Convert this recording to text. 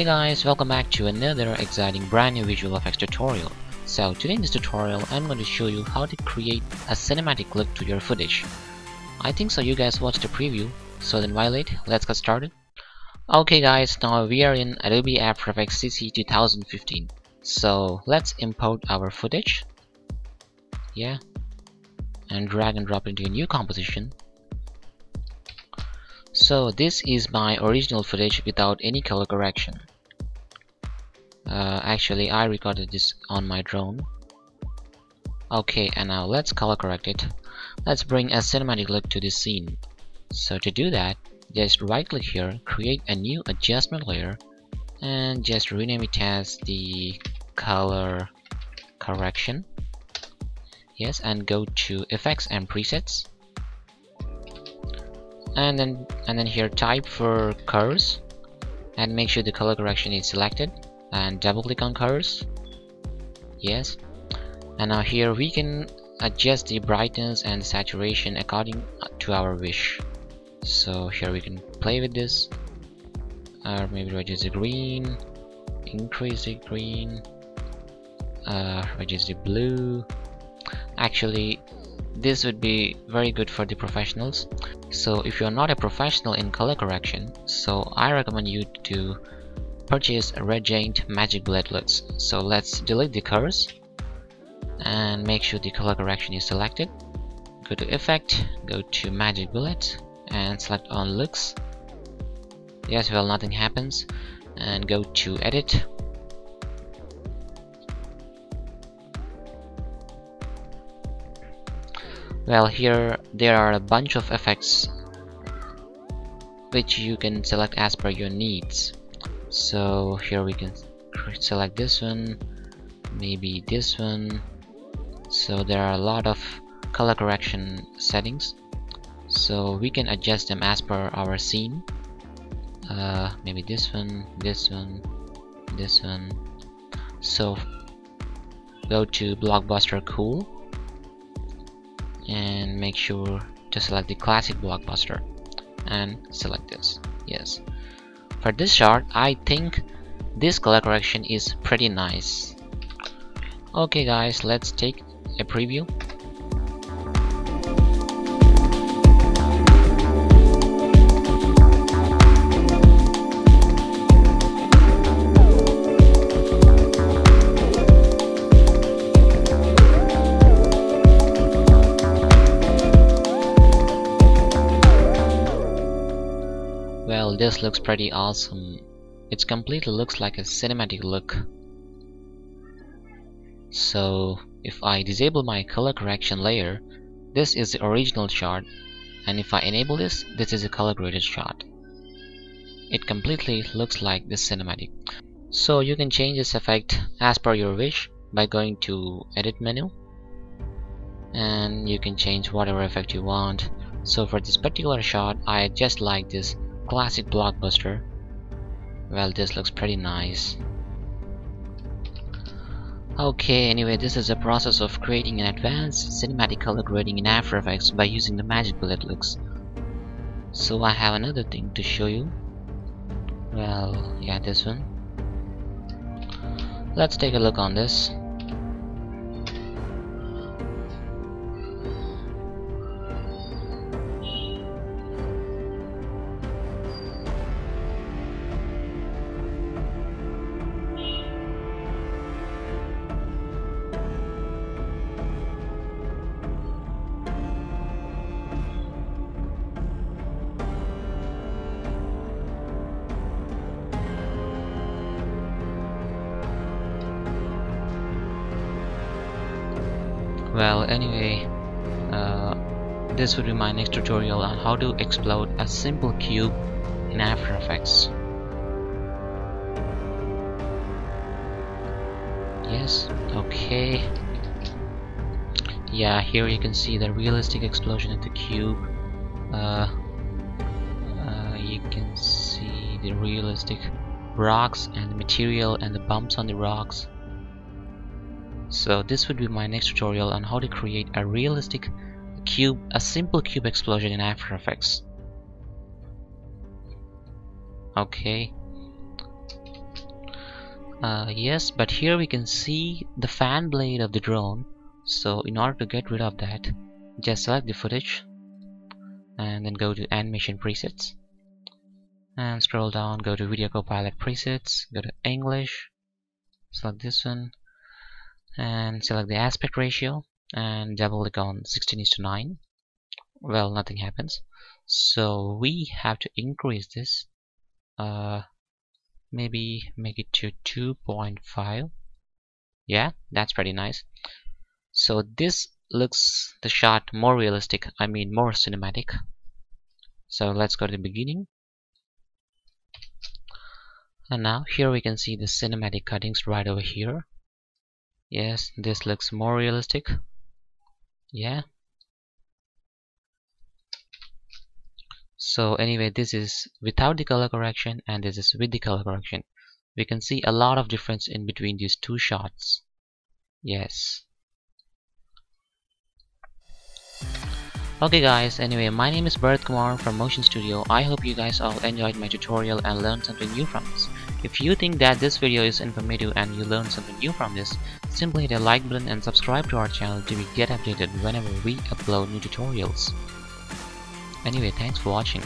Hey guys, welcome back to another exciting brand new visual effects tutorial. So today in this tutorial I'm going to show you how to create a cinematic look to your footage. I think so you guys watched the preview, so then why late, let's get started. Okay guys, now we are in Adobe After Effects CC 2015. So let's import our footage. Yeah. And drag and drop into a new composition. So this is my original footage without any color correction. Actually I recorded this on my drone. Okay, and now let's color correct it. Let's bring a cinematic look to this scene. So to do that, just right click here, create a new adjustment layer, and just rename it as the color correction. Yes, and go to effects and presets, and then here type for curves and make sure the color correction is selected and double click on curves. Yes, and now here we can adjust the brightness and saturation according to our wish. So here we can play with this, or maybe reduce the green, increase the green, reduce the blue. Actually this would be very good for the professionals. So if you're not a professional in color correction, so I recommend you to purchase Regained Magic Bullet Looks. So let's delete the curves and make sure the color correction is selected. Go to effect, go to magic bullet and select on looks. Yes, well, nothing happens, and go to edit. Well, here there are a bunch of effects which you can select as per your needs. So here we can select this one, maybe this one. So there are a lot of color correction settings, so we can adjust them as per our scene. Maybe this one, this one, this one. So go to Blockbuster Cool and make sure to select the classic Blockbuster and select this. Yes, for this shot I think this color correction is pretty nice. Okay guys, let's take a preview. Well, this looks pretty awesome. It completely looks like a cinematic look. So if I disable my color correction layer, this is the original shot, and if I enable this, this is a color graded shot. It completely looks like the cinematic. So you can change this effect as per your wish by going to edit menu, and you can change whatever effect you want. So for this particular shot I just like this classic Blockbuster. Well, this looks pretty nice. Okay, anyway, this is a process of creating an advanced cinematic color grading in After Effects by using the Magic Bullet Looks. So I have another thing to show you. Well, yeah, this one. Let's take a look on this. Well, anyway, this would be my next tutorial on how to explode a simple cube in After Effects. Yes, okay. Yeah, here you can see the realistic explosion of the cube. You can see the realistic rocks and the material and the bumps on the rocks. So this would be my next tutorial on how to create a realistic cube, a simple cube explosion in After Effects. Okay, Yes, but here we can see the fan blade of the drone. So in order to get rid of that, just select the footage and then go to animation presets and scroll down, go to Video Copilot presets, go to English, select this one and select the aspect ratio and double click on 16:9. Well, nothing happens, so we have to increase this, maybe make it to 2.5. yeah, that's pretty nice. So this looks the shot more realistic, I mean more cinematic. So let's go to the beginning, and now here we can see the cinematic cuttings right over here. Yes, this looks more realistic. Yeah, so anyway, this is without the color correction and this is with the color correction. We can see a lot of difference in between these two shots. Yes. Okay guys, anyway, my name is Bharat Kumar from Motion Studio. I hope you guys all enjoyed my tutorial and learned something new from this. If you think that this video is informative and you learned something new from this, simply hit the like button and subscribe to our channel to get updated whenever we upload new tutorials. Anyway, thanks for watching.